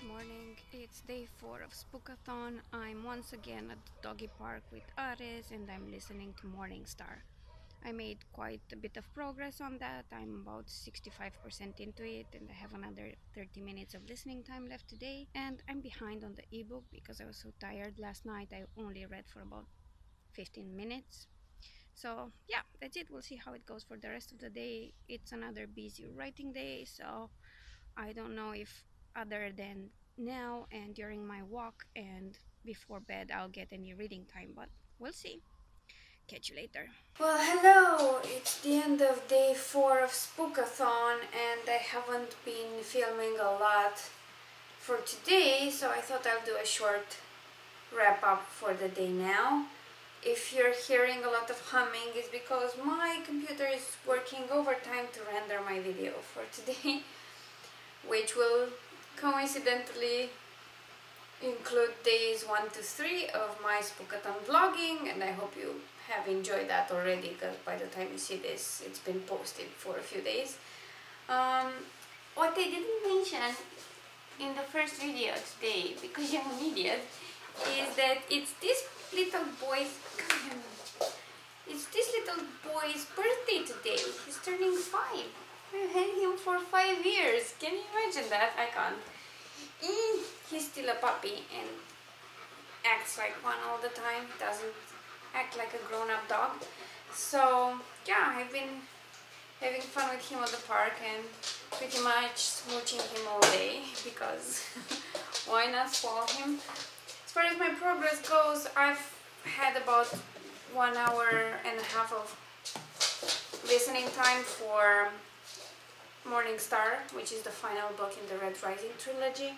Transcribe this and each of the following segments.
Good morning, it's day 4 of Spookathon. I'm once again at the doggy park with Ares and I'm listening to Morning Star. I made quite a bit of progress on that. I'm about 65% into it and I have another 30 minutes of listening time left today. And I'm behind on the ebook because I was so tired last night. I only read for about 15 minutes. So yeah, that's it. We'll see how it goes for the rest of the day. It's another busy writing day, so I don't know if other than now and during my walk and before bed I'll get any reading time, but we'll see. Catch you later. Well, hello, it's the end of day 4 of Spookathon and I haven't been filming a lot for today, so I thought I'll do a short wrap up for the day now. If you're hearing a lot of humming, it's because my computer is working overtime to render my video for today, which will coincidentally include days 1 to 3 of my Spookathon vlogging, and I hope you have enjoyed that already, because by the time you see this it's been posted for a few days. What I didn't mention in the first video today, because I'm an idiot, is that it's this little boy's birthday today. He's turning 5. I've had him for 5 years. Can you imagine that? I can't. He's still a puppy and acts like one all the time. He doesn't act like a grown-up dog. So yeah, I've been having fun with him at the park and pretty much smooching him all day because why not spoil him? As far as my progress goes, I've had about 1.5 hours of listening time for Morning Star, which is the final book in the Red Rising trilogy,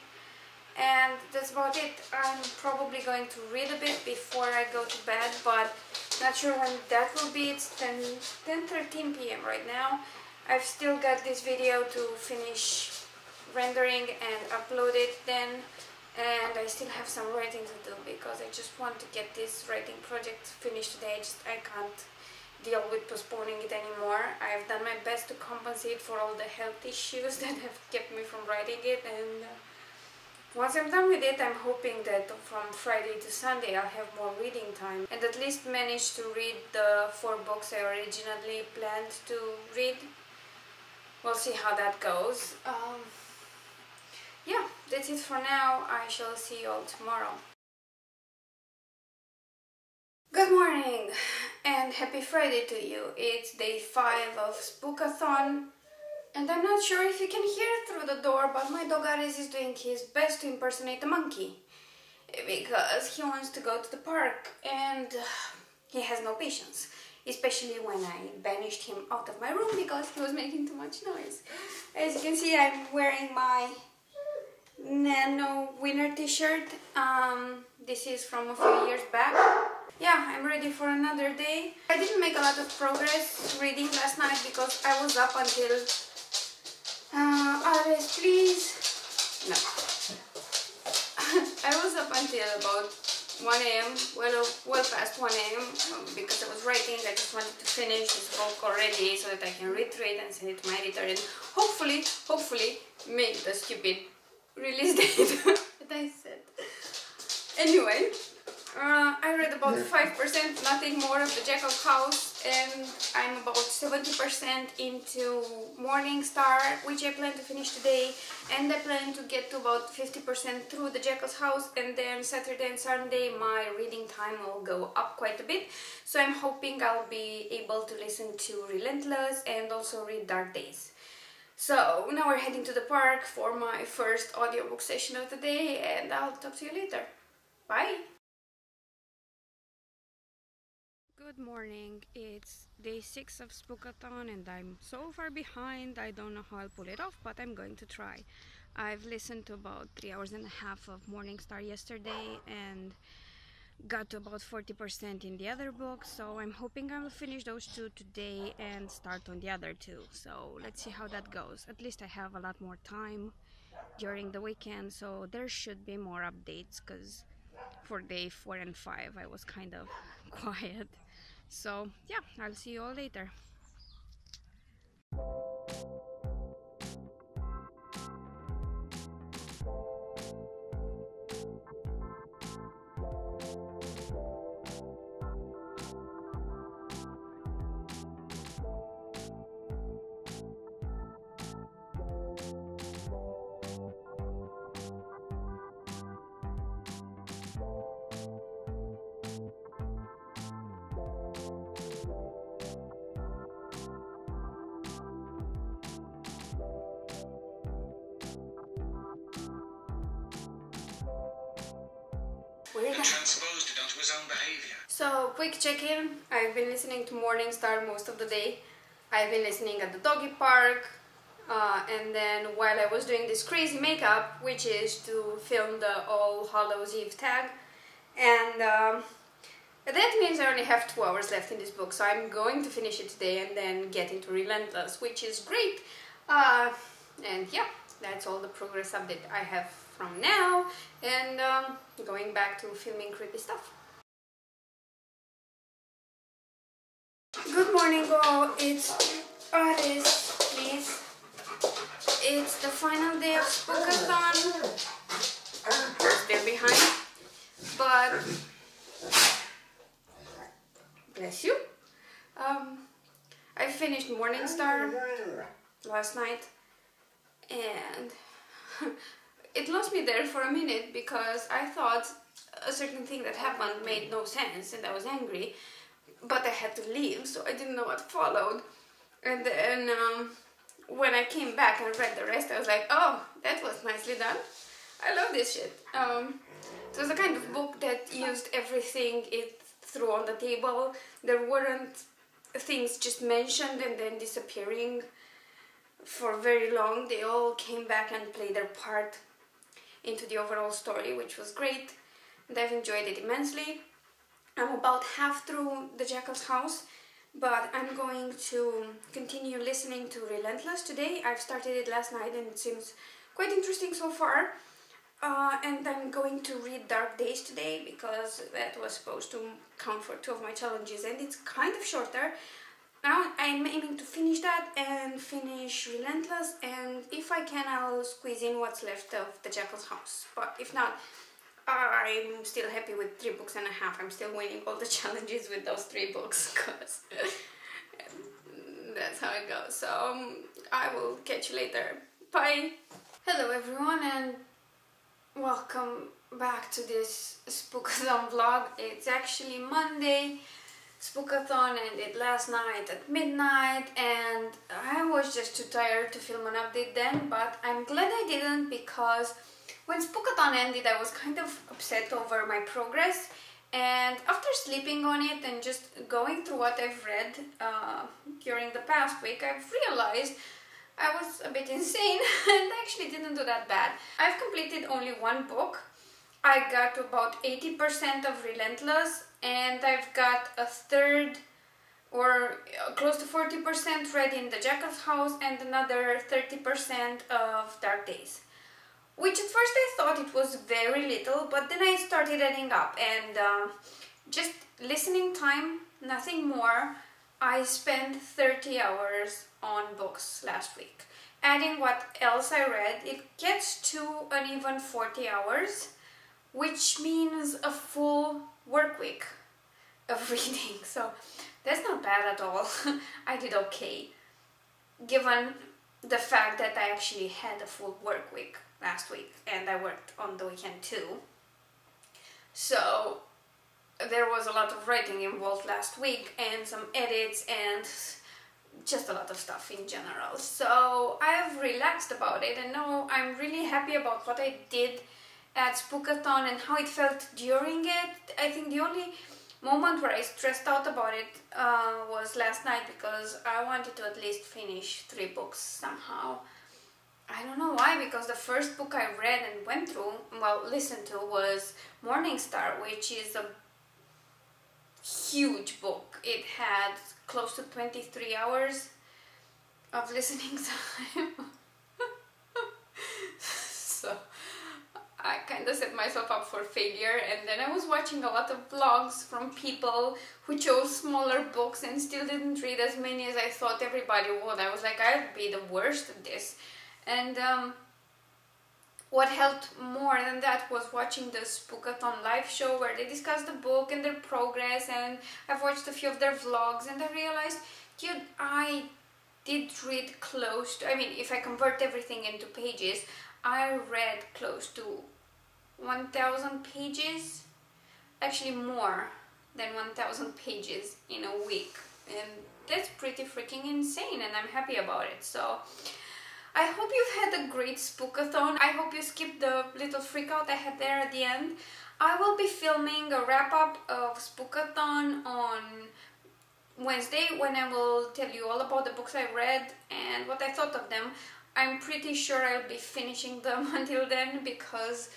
and that's about it. I'm probably going to read a bit before I go to bed, but not sure when that will be. It's 10:13 p.m. right now. I've still got this video to finish rendering and upload it then, and I still have some writing to do because I just want to get this writing project finished today. I can't deal with postponing it anymore. I've done my best to compensate for all the health issues that have kept me from writing it, and once I'm done with it, I'm hoping that from Friday to Sunday I'll have more reading time and at least manage to read the 4 books I originally planned to read. We'll see how that goes. Yeah, that's it for now. I shall see you all tomorrow. Good morning and happy Friday to you. It's day 5 of Spookathon and I'm not sure if you can hear through the door, but my dog Ares is doing his best to impersonate a monkey because he wants to go to the park and he has no patience, especially when I banished him out of my room because he was making too much noise. As you can see, I'm wearing my Nano Winner t-shirt. This is from a few years back. Yeah, I'm ready for another day. I didn't make a lot of progress reading last night because I was up until Ares, please. No. I was up until about 1 a.m, well past 1 a.m, because I was writing. I just wanted to finish this book already so that I can read through it and send it to my editor and hopefully make the stupid release date that I said. Anyway, I read about 5%, nothing more, of The Jackal's House, and I'm about 70% into Morning Star, which I plan to finish today, and I plan to get to about 50% through The Jackal's House, and then Saturday and Sunday my reading time will go up quite a bit, so I'm hoping I'll be able to listen to Relentless and also read Dark Days. So now we're heading to the park for my first audiobook session of the day, and I'll talk to you later. Bye! Good morning, it's day 6 of Spookathon and I'm so far behind, I don't know how I'll pull it off, but I'm going to try. I've listened to about 3.5 hours of Morning Star yesterday and got to about 40% in the other book, so I'm hoping I will finish those 2 today and start on the other 2. So let's see how that goes. At least I have a lot more time during the weekend, so there should be more updates, because for day 4 and 5 I was kind of quiet. So yeah, I'll see you all later. Weird. And transposed it onto his own behavior. So, quick check-in. I've been listening to Morning Star most of the day. I've been listening at the doggy park. And then while I was doing this crazy makeup, which is to film the All Hallows Eve tag. And that means I only have 2 hours left in this book, so I'm going to finish it today and then get into Relentless, which is great. And yeah, that's all the progress update I have from now, and going back to filming creepy stuff. Good morning all, it's Alice, please. It's the final day of Spookathon. They're behind, but bless you. I finished Morning Star last night, and it lost me there for a minute because I thought a certain thing that happened made no sense, and I was angry. But I had to leave, so I didn't know what followed. And then when I came back and read the rest, I was like, oh, that was nicely done. I love this shit. It was a kind of book that used everything it threw on the table. There weren't things just mentioned and then disappearing for very long. They all came back and played their part into the overall story, which was great. And I've enjoyed it immensely. I'm about half through The Jackal's House, but I'm going to continue listening to Relentless today. I've started it last night and it seems quite interesting so far. And I'm going to read Dark Days today because that was supposed to count for 2 of my challenges, and it's kind of shorter. Now I'm aiming to finish that and finish Relentless, and if I can, I'll squeeze in what's left of The Jackal's House. But if not, I'm still happy with 3.5 books. I'm still winning all the challenges with those 3 books, because that's how it goes. So I will catch you later. Bye! Hello everyone, and welcome back to this Spookathon vlog. It's actually Monday. Spookathon ended last night at midnight, and I was just too tired to film an update then, but I'm glad I didn't, because when Spookathon ended, I was kind of upset over my progress, and after sleeping on it and just going through what I've read during the past week, I've realized I was a bit insane and actually didn't do that bad. I've completed only 1 book. I got to about 80% of Relentless, and I've got a third or close to 40% read in The Jackal's House, and another 30% of Dark Days. Which at first I thought it was very little, but then I started adding up, and just listening time, nothing more, I spent 30 hours on books last week. Adding what else I read, it gets to an even 40 hours, which means a full work week of reading, so that's not bad at all. I did okay, given the fact that I actually had a full work week last week, and I worked on the weekend too, so there was a lot of writing involved last week, and some edits, and just a lot of stuff in general. So I've relaxed about it, and now I'm really happy about what I did at Spookathon and how it felt during it. I think the only moment where I stressed out about it was last night, because I wanted to at least finish 3 books somehow. I don't know why, because the first book I read and went through, well, listened to, was Morning Star, which is a huge book. It had close to 23 hours of listening time. So I kind of set myself up for failure, and then I was watching a lot of vlogs from people who chose smaller books and still didn't read as many as I thought everybody would. I was like, I'd be the worst at this. And what helped more than that was watching the Spookathon live show where they discussed the book and their progress, and I've watched a few of their vlogs, and I realized, dude, I did read close to, I mean, if I convert everything into pages, I read close to 1,000 pages, actually more than 1,000 pages in a week, and that's pretty freaking insane, and I'm happy about it. So I hope you've had a great Spookathon. I hope you skipped the little freakout I had there at the end. I will be filming a wrap-up of Spookathon on Wednesday, when I will tell you all about the books I read and what I thought of them. I'm pretty sure I'll be finishing them until then, because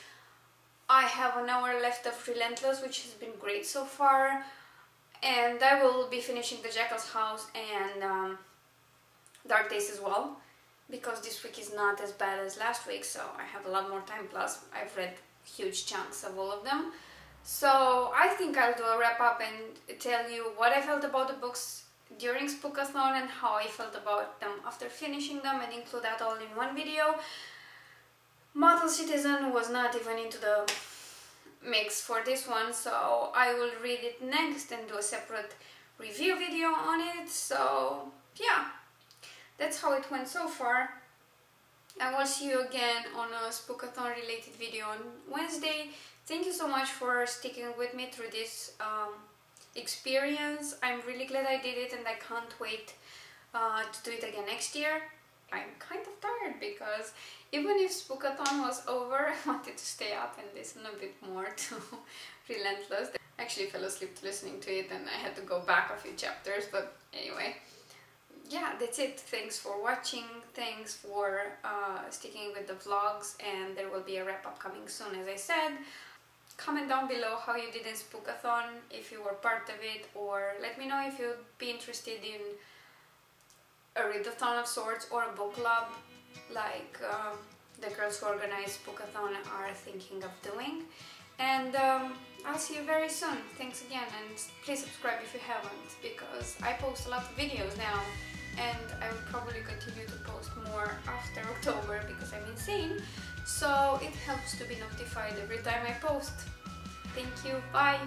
I have an hour left of Relentless, which has been great so far, and I will be finishing The Jackal's House and Dark Days as well, because this week is not as bad as last week, so I have a lot more time. Plus I've read huge chunks of all of them, so I think I'll do a wrap-up and tell you what I felt about the books during Spookathon and how I felt about them after finishing them, and include that all in one video. Model Citizen was not even into the mix for this one, so I will read it next and do a separate review video on it. So yeah, that's how it went so far. I will see you again on a Spookathon related video on Wednesday. Thank you so much for sticking with me through this experience. I'm really glad I did it, and I can't wait to do it again next year. I'm kind of tired, because even if Spookathon was over, I wanted to stay up and listen a bit more to Relentless. I actually fell asleep listening to it, and I had to go back a few chapters, but anyway. Yeah, that's it. Thanks for watching, thanks for sticking with the vlogs, and there will be a wrap-up coming soon, as I said. Comment down below how you did in Spookathon, if you were part of it, or let me know if you'd be interested in a readathon of sorts or a book club, like the girls who organize Spookathon are thinking of doing. And I'll see you very soon. Thanks again, and please subscribe if you haven't, because I post a lot of videos now, and I will probably continue to post more after October, because I'm insane, so it helps to be notified every time I post. Thank you, bye!